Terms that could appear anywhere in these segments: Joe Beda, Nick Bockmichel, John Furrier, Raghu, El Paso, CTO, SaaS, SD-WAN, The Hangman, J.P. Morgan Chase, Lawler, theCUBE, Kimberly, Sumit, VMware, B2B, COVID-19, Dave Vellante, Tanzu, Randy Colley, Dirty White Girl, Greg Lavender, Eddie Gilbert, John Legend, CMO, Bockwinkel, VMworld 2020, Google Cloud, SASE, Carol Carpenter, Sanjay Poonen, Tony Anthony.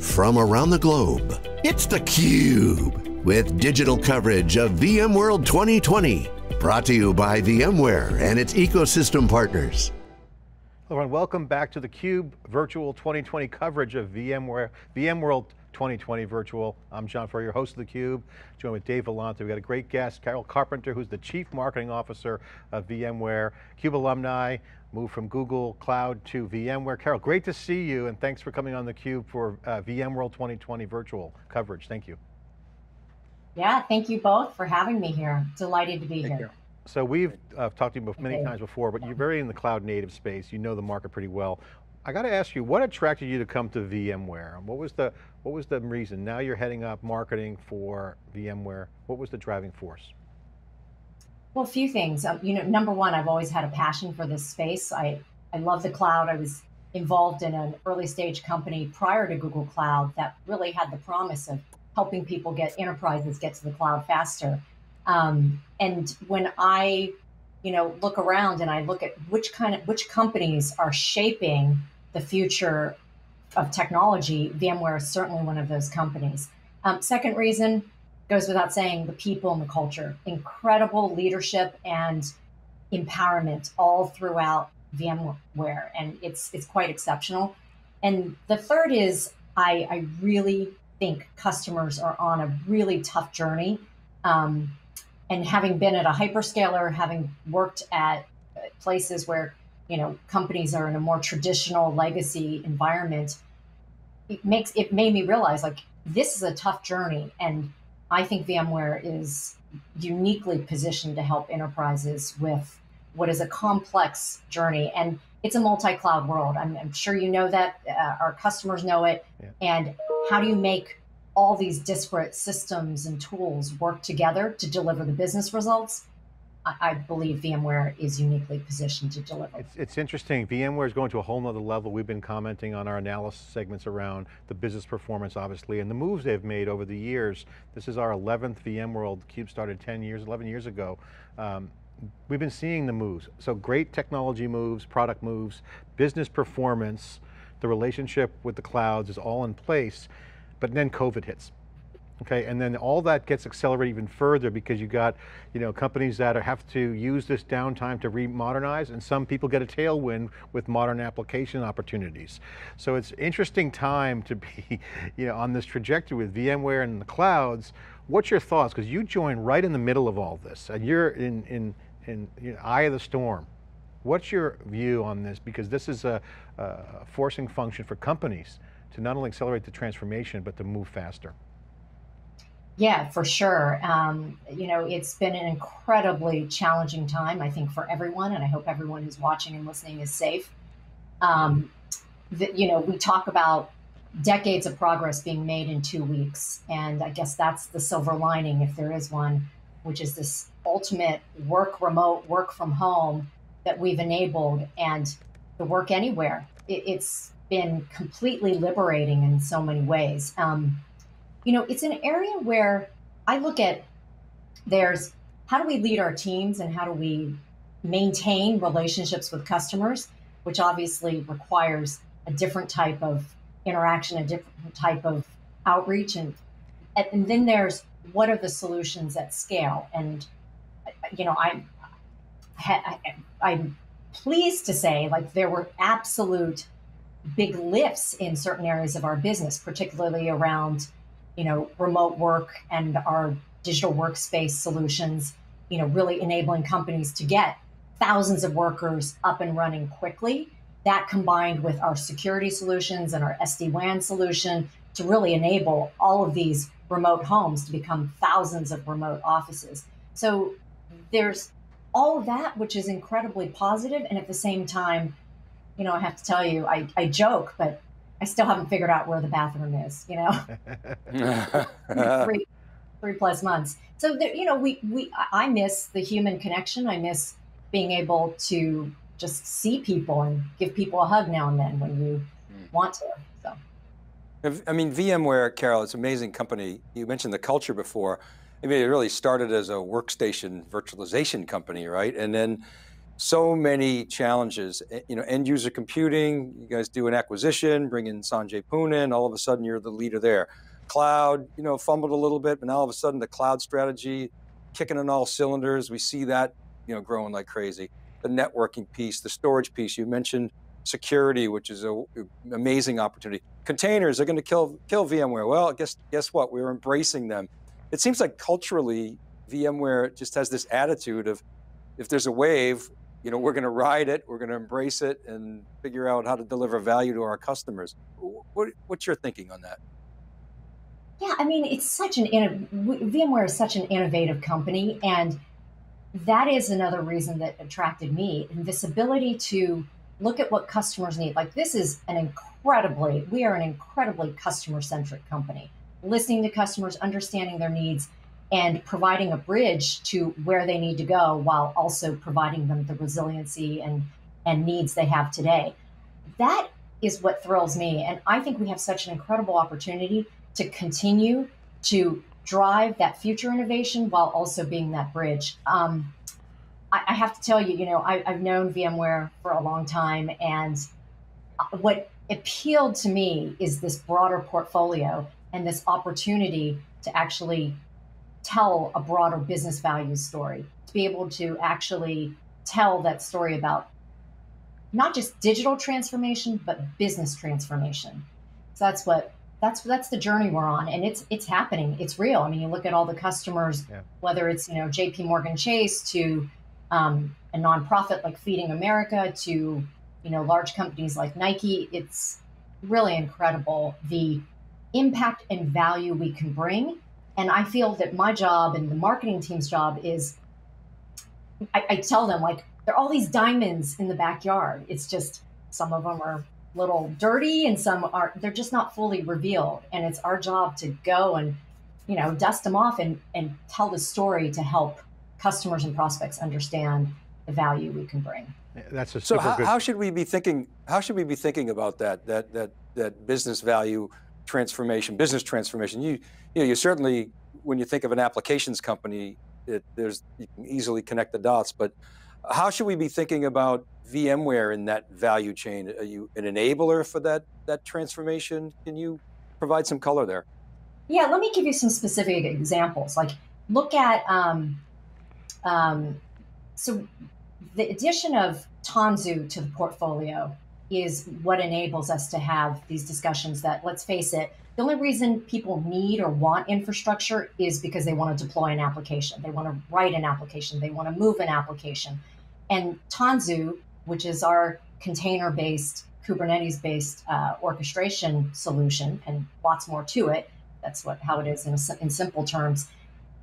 from around the globe. It's theCUBE, with digital coverage of VMworld 2020. Brought to you by VMware and its ecosystem partners. Hello everyone, welcome back to theCUBE Virtual 2020 coverage of VMworld 2020 Virtual. I'm John Furrier, host of theCUBE, joined with Dave Vellante. We've got a great guest, Carol Carpenter, who's the Chief Marketing Officer of VMware, CUBE alumni, moved from Google Cloud to VMware. Carol, great to see you, and thanks for coming on theCUBE for VMworld 2020 Virtual coverage. Thank you. Yeah, thank you both for having me here. Delighted to be here. So we've talked to you many times before, but you're very in the cloud native space. You know the market pretty well. I got to ask you, what attracted you to come to VMware? What was the reason? Now you're heading up marketing for VMware. What was the driving force? Well, a few things. You know, number one, I've always had a passion for this space. I love the cloud. I was involved in an early stage company prior to Google Cloud that really had the promise of helping people enterprises get to the cloud faster. And when I, look around and I look at which companies are shaping the future of technology, VMware is certainly one of those companies. Second reason, goes without saying, the people and the culture. Incredible leadership and empowerment all throughout VMware, and it's quite exceptional. And the third is I really think customers are on a really tough journey. And having been at a hyperscaler, having worked at places where, companies are in a more traditional legacy environment, it made me realize, like, this is a tough journey. And I think VMware is uniquely positioned to help enterprises with what is a complex journey. And it's a multi-cloud world. I'm sure you know that, our customers know it. Yeah. And how do you make all these disparate systems and tools work together to deliver the business results? I believe VMware is uniquely positioned to deliver. It's interesting, VMware is going to a whole nother level. We've been commenting on our analysis segments around the business performance, obviously, and the moves they've made over the years. This is our 11th VMworld. CUBE started 11 years ago. We've been seeing the moves. So great technology moves, product moves, business performance, the relationship with the clouds is all in place, but then COVID hits. Okay, and then all that gets accelerated even further because you got, companies that have to use this downtime to remodernize, and some people get a tailwind with modern application opportunities. So it's interesting time to be, on this trajectory with VMware and the clouds. What's your thoughts? Because you join right in the middle of all this, and you're in eye of the storm. What's your view on this? Because this is a forcing function for companies to not only accelerate the transformation, but to move faster. Yeah, for sure. It's been an incredibly challenging time, I think, for everyone, and I hope everyone who's watching and listening is safe. We talk about decades of progress being made in 2 weeks, and I guess that's the silver lining, if there is one, which is this ultimate work remote, work from home that we've enabled, and the work anywhere. It's been completely liberating in so many ways. It's an area where I look at, there's how do we lead our teams and how do we maintain relationships with customers, which obviously requires a different type of interaction, a different type of outreach. And then there's what are the solutions at scale? And, I'm pleased to say, like, there were absolute big lifts in certain areas of our business, particularly around remote work and our digital workspace solutions, really enabling companies to get thousands of workers up and running quickly. That combined with our security solutions and our SD-WAN solution to really enable all of these remote homes to become thousands of remote offices. So there's all of that, which is incredibly positive. And at the same time, I have to tell you, I joke, but I still haven't figured out where the bathroom is, three plus months. So, I miss the human connection. I miss being able to just see people and give people a hug now and then when you want to, so. I mean, VMware, Carol, it's an amazing company. You mentioned the culture before. I mean, it really started as a workstation virtualization company, right? And then so many challenges, you know, end user computing, you guys do an acquisition, bring in Sanjay Poonen, and all of a sudden you're the leader there. Cloud, you know, fumbled a little bit, but now all of a sudden the cloud strategy kicking on all cylinders. We see that, you know, growing like crazy. The networking piece, the storage piece, you mentioned security, which is an amazing opportunity. Containers are going to kill VMware. Well, guess what? We're embracing them. It seems like culturally, VMware just has this attitude of, if there's a wave, you know, we're going to ride it, we're going to embrace it, and figure out how to deliver value to our customers. What's your thinking on that? Yeah, I mean, it's such an, VMware is such an innovative company, and that is another reason that attracted me, and this ability to look at what customers need. Like, this is an incredibly, we are an incredibly customer-centric company, listening to customers, understanding their needs, and providing a bridge to where they need to go while also providing them the resiliency and needs they have today. That is what thrills me. And I think we have such an incredible opportunity to continue to drive that future innovation while also being that bridge. I have to tell you, you know, I've known VMware for a long time, and what appealed to me is this broader portfolio and this opportunity to actually tell a broader business value story, to be able to actually tell that story about not just digital transformation, but business transformation. So that's the journey we're on, and it's happening. It's real. I mean, you look at all the customers, yeah, whether it's, you know, J.P. Morgan Chase to a nonprofit like Feeding America to, you know, large companies like Nike. It's really incredible the impact and value we can bring. And I feel that my job and the marketing team's job is, I tell them, like, there are all these diamonds in the backyard. It's just, some of them are a little dirty and some are, they're just not fully revealed. And it's our job to go and, you know, dust them off and tell the story to help customers and prospects understand the value we can bring. Yeah, that's a super good. How should we be thinking, how should we be thinking about that business value transformation, business transformation? You know, you certainly, when you think of an applications company, you can easily connect the dots, but how should we be thinking about VMware in that value chain? Are you an enabler for that transformation? Can you provide some color there? Yeah, let me give you some specific examples. Like, look at, so the addition of Tanzu to the portfolio is what enables us to have these discussions that, let's face it, the only reason people need or want infrastructure is because they want to deploy an application. They want to write an application. They want to move an application. And Tanzu, which is our container-based, Kubernetes-based orchestration solution, and lots more to it, that's how it is in simple terms,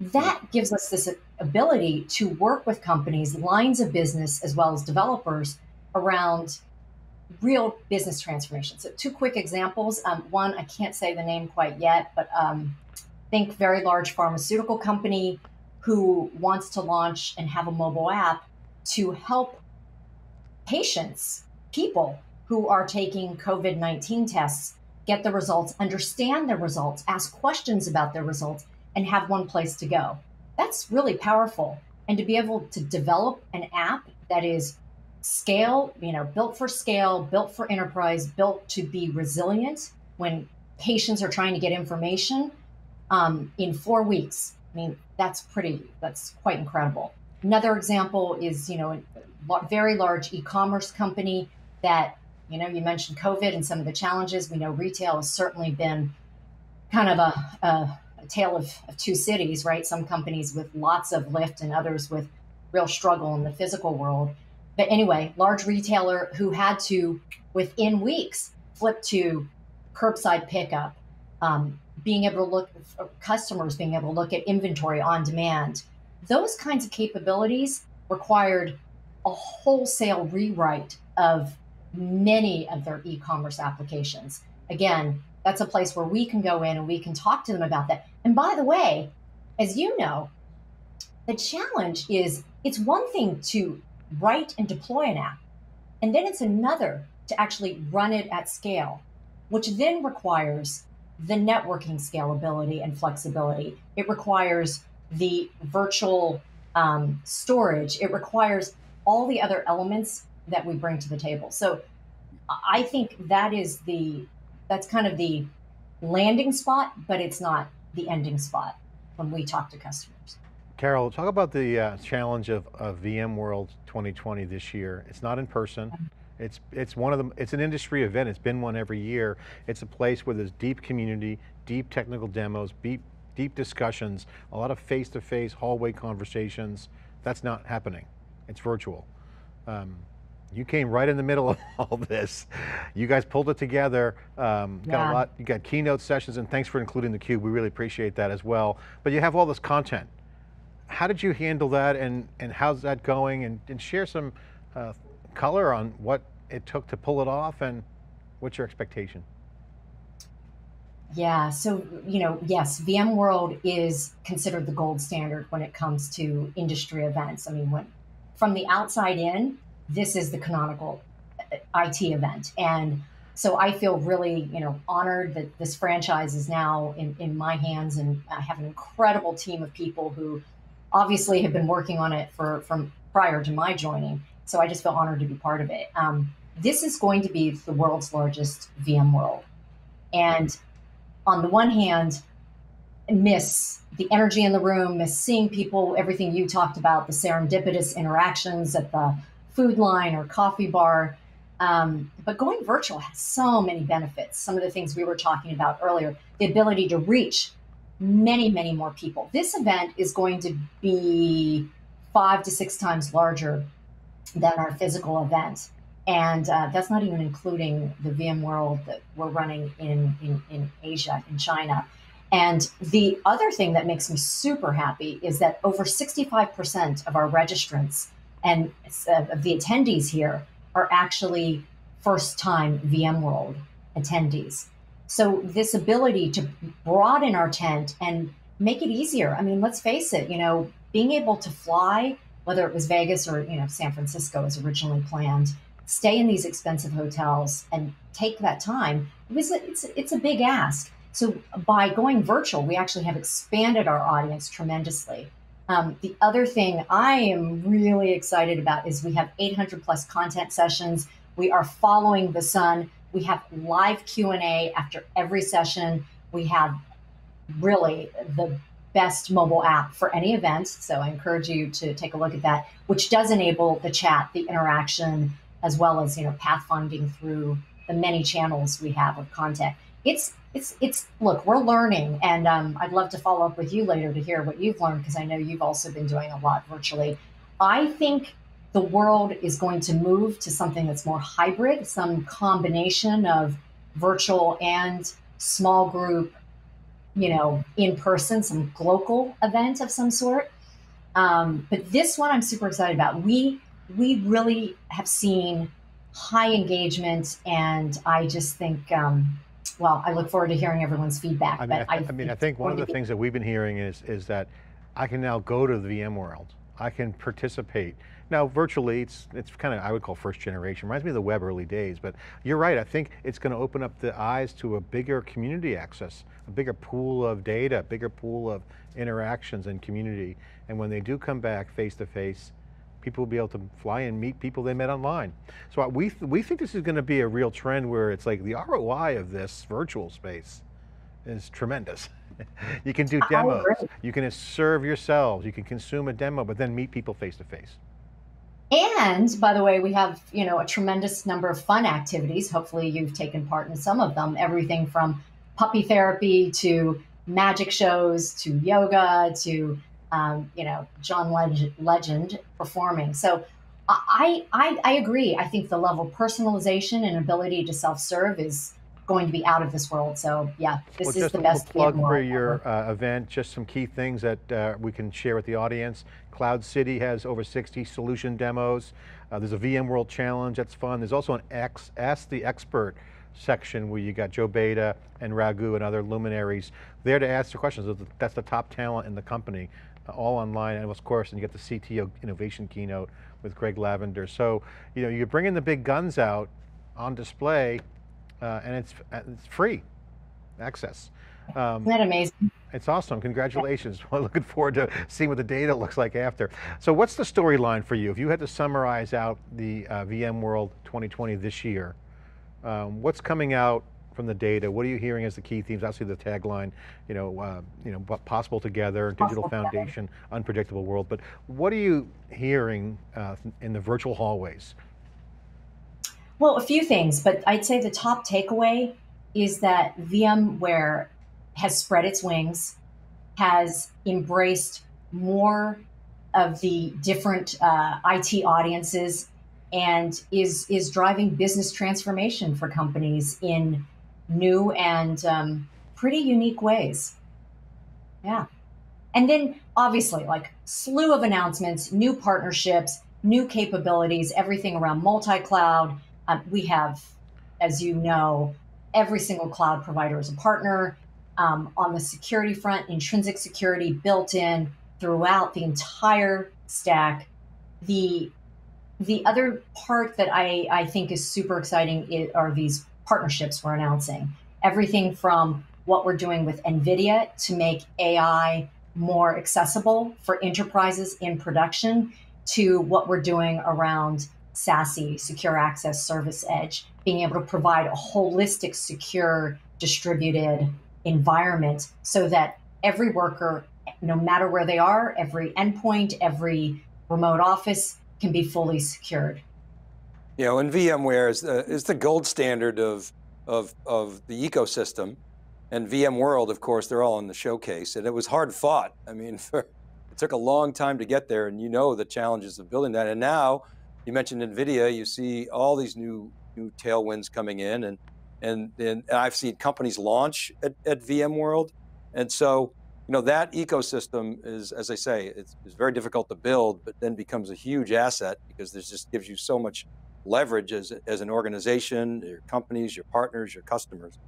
that gives us this ability to work with companies, lines of business, as well as developers around real business transformation. So two quick examples. One, I can't say the name quite yet, but think very large pharmaceutical company who wants to launch and have a mobile app to help patients, people who are taking COVID-19 tests, get the results, understand their results, ask questions about their results, and have one place to go. That's really powerful. And to be able to develop an app that is scale, you know, built for scale, built for enterprise, built to be resilient when patients are trying to get information in 4 weeks. I mean, that's quite incredible. Another example is, you know, a very large e-commerce company that, you know, you mentioned COVID and some of the challenges. We know retail has certainly been kind of a tale of two cities, right? Some companies with lots of lift and others with real struggle in the physical world. But anyway, large retailer who had to, within weeks, flip to curbside pickup, being able to look, customers being able to look at inventory on demand. Those kinds of capabilities required a wholesale rewrite of many of their e-commerce applications. Again, that's a place where we can go in and we can talk to them about that. And by the way, as you know, the challenge is, it's one thing to write and deploy an app, and then it's another to actually run it at scale, which then requires the networking scalability and flexibility. It requires the virtual storage. It requires all the other elements that we bring to the table. So I think that is that's kind of the landing spot, but it's not the ending spot when we talk to customers. Carol, talk about the challenge of VMworld 2020 this year. It's not in person. It's an industry event. It's been one every year. It's a place where there's deep community, deep technical demos, deep discussions, a lot of face-to-face hallway conversations. That's not happening. It's virtual. You came right in the middle of all this. You guys pulled it together. Got a lot. You got keynote sessions, and thanks for including theCUBE. We really appreciate that as well. But you have all this content. How did you handle that, and how's that going? And share some color on what it took to pull it off, and what's your expectation? Yeah, so, you know, yes, VMworld is considered the gold standard when it comes to industry events. I mean, from the outside in, this is the canonical IT event. And so I feel really, you know, honored that this franchise is now in my hands, and I have an incredible team of people who obviously have been working on it from prior to my joining. So I just feel honored to be part of it. This is going to be the world's largest VMworld. And on the one hand, miss the energy in the room, miss seeing people, everything you talked about, the serendipitous interactions at the food line or coffee bar. But going virtual has so many benefits. Some of the things we were talking about earlier, the ability to reach many, many more people. This event is going to be 5 to 6 times larger than our physical event. And that's not even including the VMworld that we're running in Asia, in China. And the other thing that makes me super happy is that over 65% of our registrants and of the attendees here are actually first-time VMworld attendees. So this ability to broaden our tent and make it easier. I mean, let's face it, you know, being able to fly, whether it was Vegas or, you know, San Francisco as originally planned, stay in these expensive hotels and take that time, it's a big ask. So by going virtual, we actually have expanded our audience tremendously. The other thing I am really excited about is we have 800+ content sessions. We are following the sun. We have live Q&A after every session. We have really the best mobile app for any event. So I encourage you to take a look at that, which does enable the chat, the interaction, as well as, you know, pathfinding through the many channels we have of content. Look, we're learning, and I'd love to follow up with you later to hear what you've learned, because I know you've also been doing a lot virtually. I think the world is going to move to something that's more hybrid, some combination of virtual and small group, you know, in person, some local event of some sort. But this one I'm super excited about. We really have seen high engagement, and I just think, well, I look forward to hearing everyone's feedback. I think one of the things that we've been hearing is that I can now go to the VMworld. I can participate. Now, virtually, it's kind of, I would call first generation. Reminds me of the web early days, but you're right. I think it's going to open up the eyes to a bigger community access, a bigger pool of data, a bigger pool of interactions and community. And when they do come back face to face, people will be able to fly and meet people they met online. So we think this is going to be a real trend where it's like the ROI of this virtual space is tremendous. You can do demos, you can serve yourselves, you can consume a demo, but then meet people face to face. And by the way, we have, you know, a tremendous number of fun activities. Hopefully you've taken part in some of them, everything from puppy therapy to magic shows, to yoga, to you know, John Legend performing. So I agree. I think the level of personalization and ability to self-serve is going to be out of this world. So yeah, this is the best. Plug for your event, just some key things that we can share with the audience. Cloud City has over 60 solution demos. There's a VMworld Challenge, that's fun. There's also an Ask the Expert section where you got Joe Beda and Raghu and other luminaries there to ask the questions. That's the top talent in the company. All online, and of course, and you get the CTO innovation keynote with Greg Lavender. So, you know, you're bringing the big guns out on display, and it's free access. Isn't that amazing? It's awesome, congratulations. Well, looking forward to seeing what the data looks like after. So what's the storyline for you? If you had to summarize out the VMworld 2020 this year, what's coming out from the data? What are you hearing as the key themes? Obviously the tagline, possible together, digital foundation, unpredictable world, but what are you hearing in the virtual hallways? Well, a few things, but I'd say the top takeaway is that VMware has spread its wings, has embraced more of the different IT audiences, and is driving business transformation for companies in new and pretty unique ways. Yeah. And then obviously like slew of announcements, new partnerships, new capabilities, everything around multi-cloud. We have, as you know, every single cloud provider is a partner. On the security front, intrinsic security built in throughout the entire stack. The other part that I think is super exciting are these partnerships we're announcing. Everything from what we're doing with NVIDIA to make AI more accessible for enterprises in production, to what we're doing around SASE, Secure Access Service Edge, being able to provide a holistic, secure, distributed environment so that every worker, no matter where they are, every endpoint, every remote office can be fully secured. You know, and VMware is the gold standard of the ecosystem, and VMworld, of course, they're all in the showcase, and it was hard fought. I mean, it took a long time to get there, and you know the challenges of building that, and now, you mentioned NVIDIA, you see all these new tailwinds coming in, and I've seen companies launch at VMworld. And so, you know, that ecosystem is, as I say, it's very difficult to build, but then becomes a huge asset because this just gives you so much leverage as an organization, your companies, your partners, your customers.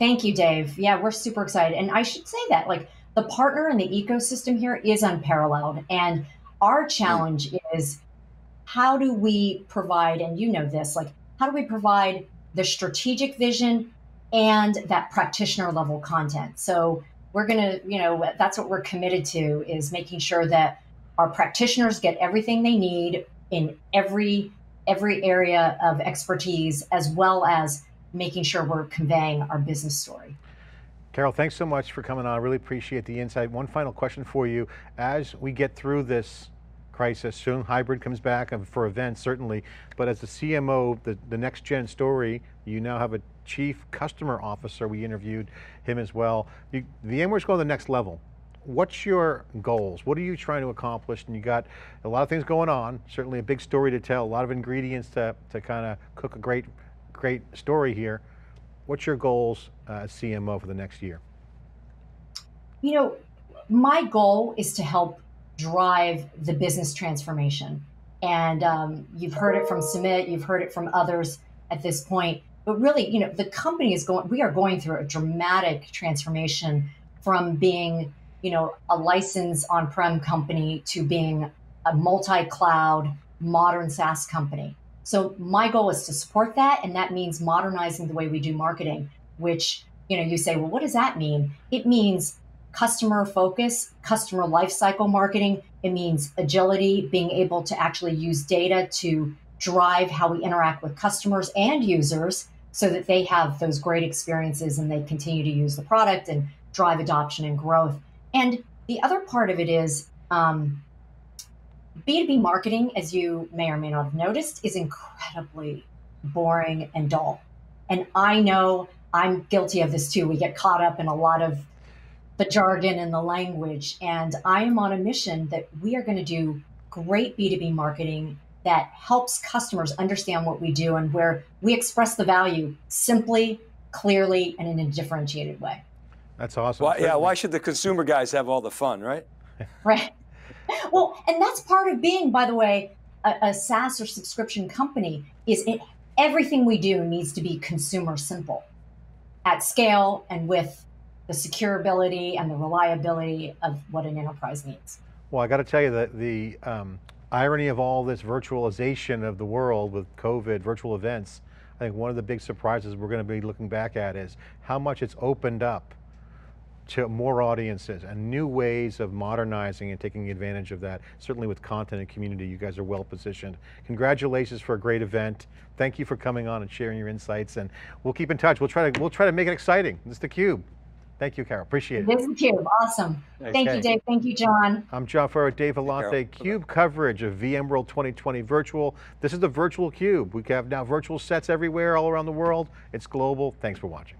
Thank you, Dave. Yeah, we're super excited. And I should say that like the partner and the ecosystem here is unparalleled. And our challenge is, how do we provide, and you know this, like how do we provide the strategic vision and that practitioner level content? So we're gonna, you know, that's what we're committed to, is making sure that our practitioners get everything they need in every area of expertise, as well as making sure we're conveying our business story. Carol, thanks so much for coming on. I really appreciate the insight. One final question for you. As we get through this crisis soon, hybrid comes back for events certainly, but as the CMO, the next gen story, you now have a chief customer officer. We interviewed him as well. VMware's going to the next level. What's your goals? What are you trying to accomplish? And you got a lot of things going on, certainly a big story to tell, a lot of ingredients to kind of cook a great story here. What's your goals as CMO for the next year? You know, my goal is to help drive the business transformation. And you've heard it from Sumit, you've heard it from others at this point, but really, you know, the company is we are going through a dramatic transformation from being, you know, a licensed on-prem company to being a multi-cloud modern SaaS company. So my goal is to support that. And that means modernizing the way we do marketing, which, you know, you say, well, what does that mean? It means customer focus, customer lifecycle marketing. It means agility, being able to actually use data to drive how we interact with customers and users so that they have those great experiences and they continue to use the product and drive adoption and growth. And the other part of it is B2B marketing, as you may or may not have noticed, is incredibly boring and dull. And I know I'm guilty of this too. We get caught up in a lot of the jargon and the language. And I am on a mission that we are going to do great B2B marketing that helps customers understand what we do and where we express the value simply, clearly, and in a differentiated way. That's awesome. Well, yeah, why should the consumer guys have all the fun, right? Right. Well, and that's part of being, by the way, a SaaS or subscription company, is everything we do needs to be consumer simple at scale and with the securability and the reliability of what an enterprise needs. Well, I got to tell you that the irony of all this virtualization of the world with COVID, virtual events, I think one of the big surprises we're going to be looking back at is how much it's opened up to more audiences and new ways of modernizing and taking advantage of that. Certainly with content and community, you guys are well positioned. Congratulations for a great event. Thank you for coming on and sharing your insights, and we'll keep in touch. We'll try to make it exciting. This is theCUBE. Thank you, Carol, appreciate it. This is theCUBE, awesome. Okay. Thank you, Dave, thank you, John. I'm John Furrier, Dave Vellante, CUBE coverage of VMworld 2020 virtual. This is the virtual CUBE. We have now virtual sets everywhere, all around the world. It's global, thanks for watching.